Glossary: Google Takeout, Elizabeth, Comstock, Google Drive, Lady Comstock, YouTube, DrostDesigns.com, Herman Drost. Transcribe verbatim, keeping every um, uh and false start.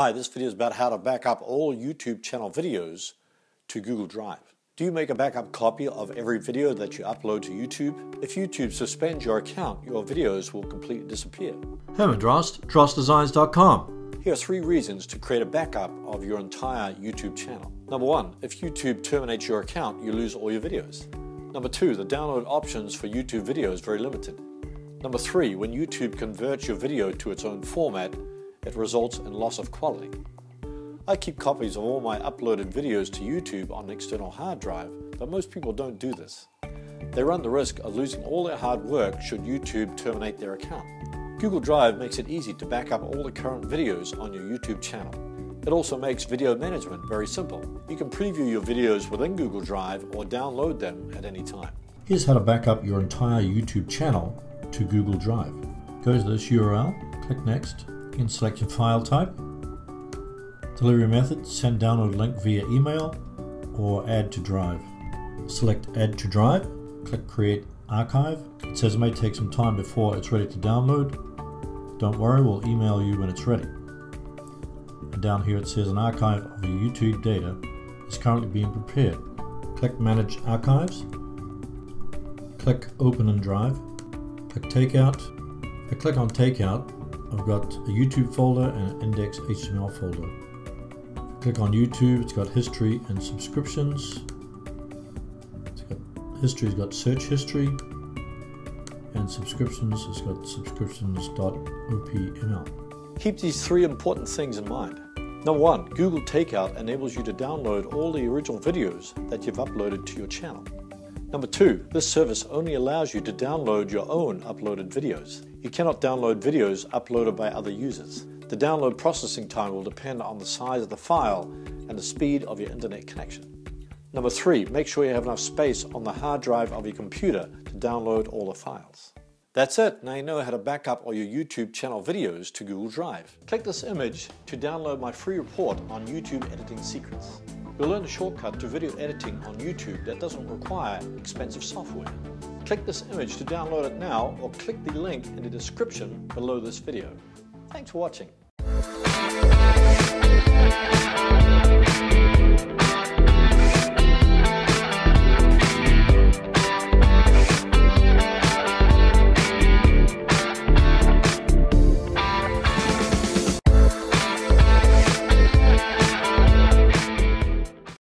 Hi, this video is about how to back up all YouTube channel videos to Google Drive. Do you make a backup copy of every video that you upload to YouTube? If YouTube suspends your account, your videos will completely disappear. Herman Drost, Drost Designs dot com. Here are three reasons to create a backup of your entire YouTube channel. Number one, if YouTube terminates your account, you lose all your videos. Number two, the download options for YouTube video is very limited. Number three, when YouTube converts your video to its own format, it results in loss of quality. I keep copies of all my uploaded videos to YouTube on an external hard drive, but most people don't do this. They run the risk of losing all their hard work should YouTube terminate their account. Google Drive makes it easy to back up all the current videos on your YouTube channel. It also makes video management very simple. You can preview your videos within Google Drive or download them at any time. Here's how to back up your entire YouTube channel to Google Drive. Go to this U R L, click Next, and select your file type, delivery method, send download link via email or add to drive. Select add to drive, click create archive. It says it may take some time before it's ready to download. Don't worry, we'll email you when it's ready. And down here it says an archive of your YouTube data is currently being prepared. Click manage archives, click open in drive, click takeout. If I click on takeout, I've got a YouTube folder and an index H T M L folder. Click on YouTube, it's got history and subscriptions. It's got history, it's got search history. And subscriptions, it's got subscriptions dot O P M L. Keep these three important things in mind. Number one, Google Takeout enables you to download all the original videos that you've uploaded to your channel. Number two, this service only allows you to download your own uploaded videos. You cannot download videos uploaded by other users. The download processing time will depend on the size of the file and the speed of your internet connection. Number three, make sure you have enough space on the hard drive of your computer to download all the files. That's it. Now you know how to back up all your YouTube channel videos to Google Drive. Click this image to download my free report on YouTube editing secrets. You'll learn a shortcut to video editing on YouTube that doesn't require expensive software. Click this image to download it now or click the link in the description below this video. Thanks for watching.